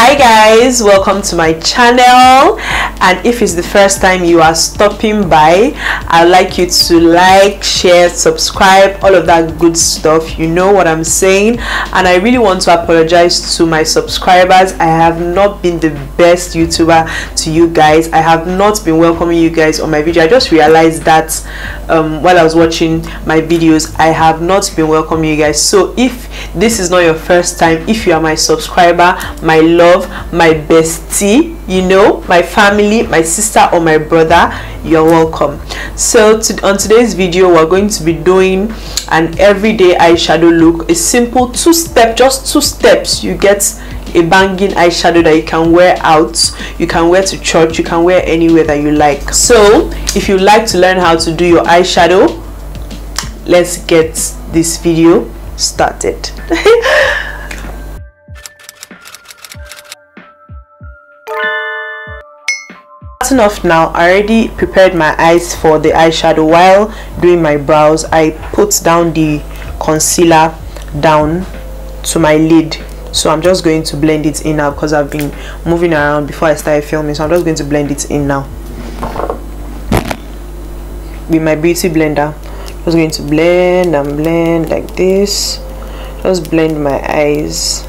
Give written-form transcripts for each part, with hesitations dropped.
Hi guys, welcome to my channel, and if it's the first time you are stopping by, I'd like you to like, share, subscribe, all of that good stuff, you know what I'm saying. And I really want to apologize to my subscribers. I have not been the best YouTuber to you guys. I have not been welcoming you guys on my video. I just realized that while I was watching my videos, I have not been welcoming you guys. So if this is not your first time, if you are my subscriber, my love, my bestie, you know, my family, my sister or my brother, you're welcome. So on today's video, we're going to be doing an everyday eyeshadow look, a simple two-step, just two steps. You get a banging eyeshadow that you can wear out, you can wear to church, you can wear anywhere that you like. So if you like to learn how to do your eyeshadow, let's get this video started. Starting off now, I already prepared my eyes for the eyeshadow. While doing my brows, I put down the concealer down to my lid. So I'm just going to blend it in now because I've been moving around before I started filming. So I'm just going to blend it in now with my beauty blender. I'm just going to blend and blend like this. Just blend my eyes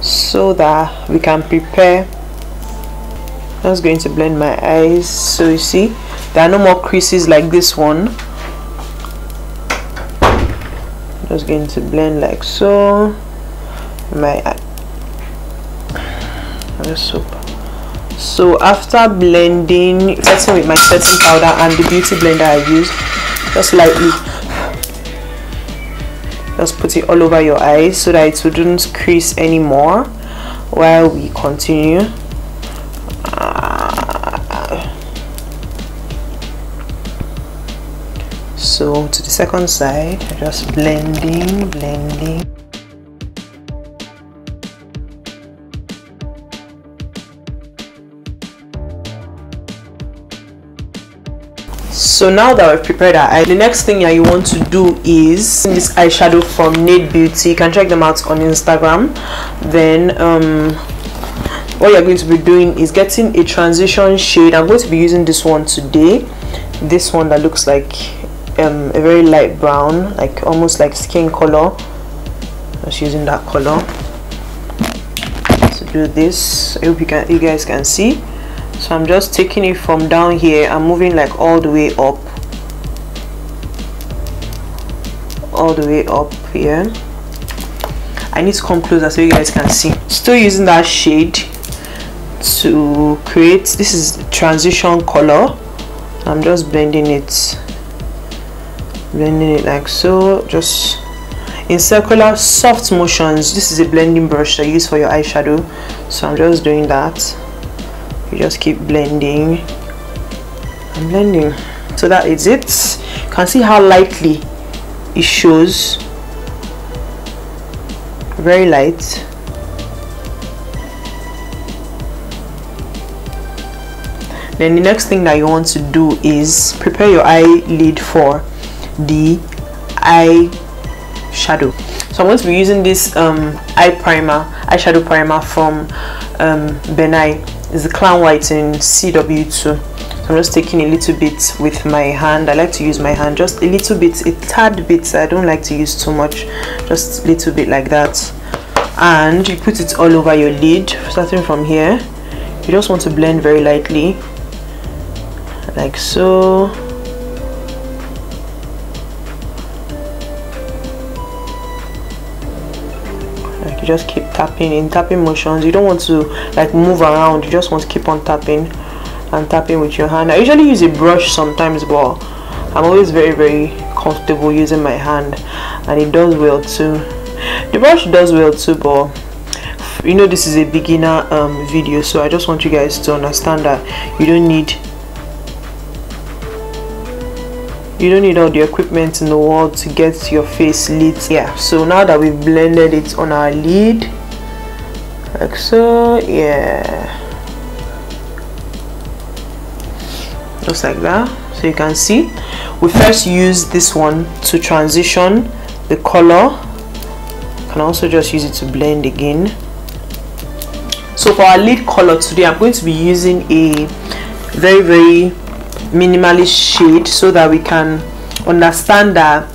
so that we can prepare. I'm just going to blend my eyes. So you see, there are no more creases like this one. I'm just going to blend like so. My soap. So after blending, setting with my setting powder and the beauty blender I use, just lightly just put it all over your eyes so that it wouldn't crease anymore while we continue. So to the second side, just blending. So now that we've prepared our eye, the next thing that you want to do is this eyeshadow from Nate Beauty. You can check them out on Instagram. Then what you're going to be doing is getting a transition shade. I'm going to be using this one today, this one that looks like a very light brown, like almost like skin color. Just using that color to do this. I hope you guys can see. So I'm just taking it from down here. I'm moving like all the way up here. I need to come closer so you guys can see. Still using that shade to create, this is the transition color. I'm just blending it like so, just in circular soft motions. This is a blending brush I use for your eyeshadow, so I'm just doing that. You just keep blending and blending. So that is it. You can see how lightly it shows, very light. Then the next thing that you want to do is prepare your eyelid for the eyeshadow. So I'm going to be using this eyeshadow primer from Ben Nye. It's the Clown White in CW2. So I'm just taking a little bit with my hand. I like to use my hand, just a little bit, a tad bit. I don't like to use too much, just a little bit like that. And you put it all over your lid, starting from here. You just want to blend very lightly, like so. You just keep tapping in tapping motions. You don't want to like move around, you just want to keep on tapping and tapping with your hand. I usually use a brush sometimes, but I'm always very comfortable using my hand, and it does well too. The brush does well too, but you know, this is a beginner video, so I just want you guys to understand that you don't need all the equipment in the world to get your face lit. Yeah, so now that we've blended it on our lid like so, yeah, just like that. So you can see we first use this one to transition the color. You can also just use it to blend again. So for our lead color today, I'm going to be using a very minimalist shade so that we can understand that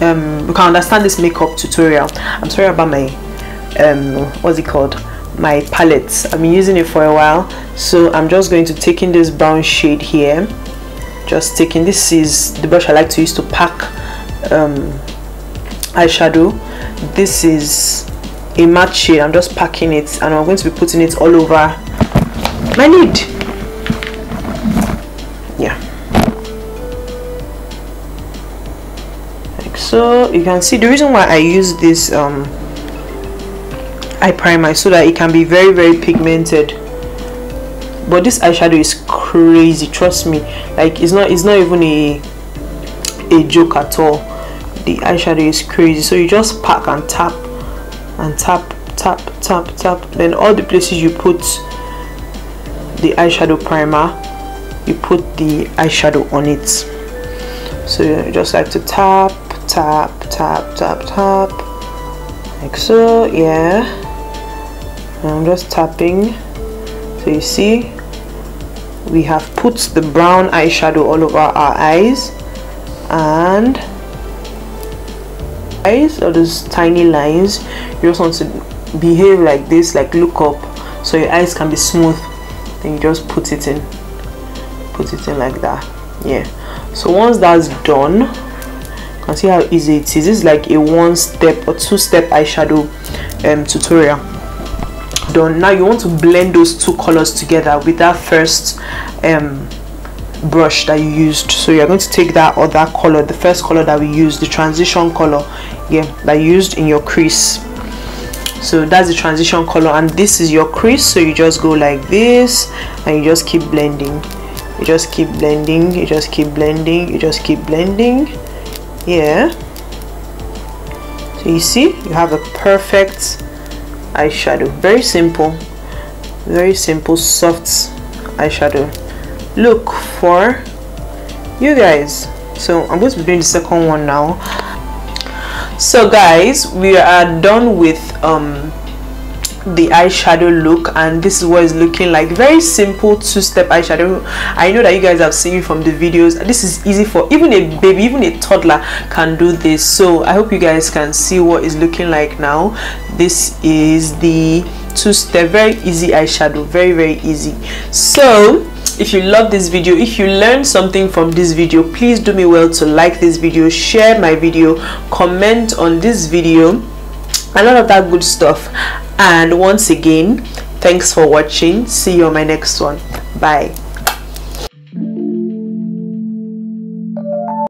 we can understand this makeup tutorial. I'm sorry about my what's it called, my palette. I've been using it for a while, so I'm just going to take in this brown shade here. Just taking, this is the brush I like to use to pack eyeshadow. This is a matte shade. I'm just packing it and I'm going to be putting it all over my lid. Yeah, like so. You can see the reason why I use this eye primer, so that it can be very pigmented. But this eyeshadow is crazy, trust me. Like, it's not even a joke at all. The eyeshadow is crazy. So you just pack and tap and tap, then all the places you put the eyeshadow primer, you put the eyeshadow on it. So you just like to tap, like so. Yeah, and I'm just tapping. So you see, we have put the brown eyeshadow all over our eyes, and all those tiny lines, you just want to behave like this, like look up, so your eyes can be smooth. Then you just put it in like that. Yeah, so once that's done, you can see how easy it is. This is like a one step or two step eyeshadow tutorial. Done. Now you want to blend those two colors together with that first brush that you used. So you're going to take that other color, the first color that we used, the transition color, yeah, that you used in your crease. So that's the transition color, and this is your crease. So you just go like this and you just keep blending, you just keep blending, you just keep blending, you just keep blending. Yeah, so you see, you have a perfect eyeshadow. Very simple soft eyeshadow look for you guys. So I'm going to be doing the second one now. So guys, we are done with the eyeshadow look, and this is what it's looking like. Very simple two-step eyeshadow. I know that you guys have seen it from the videos. This is easy for even a baby, even a toddler can do this. So I hope you guys can see what it's looking like now. This is the two-step, very easy eyeshadow, very easy. So if you love this video, if you learned something from this video, please do me well to like this video, share my video, comment on this video, a lot of that good stuff. And once again, thanks for watching. See you on my next one. Bye.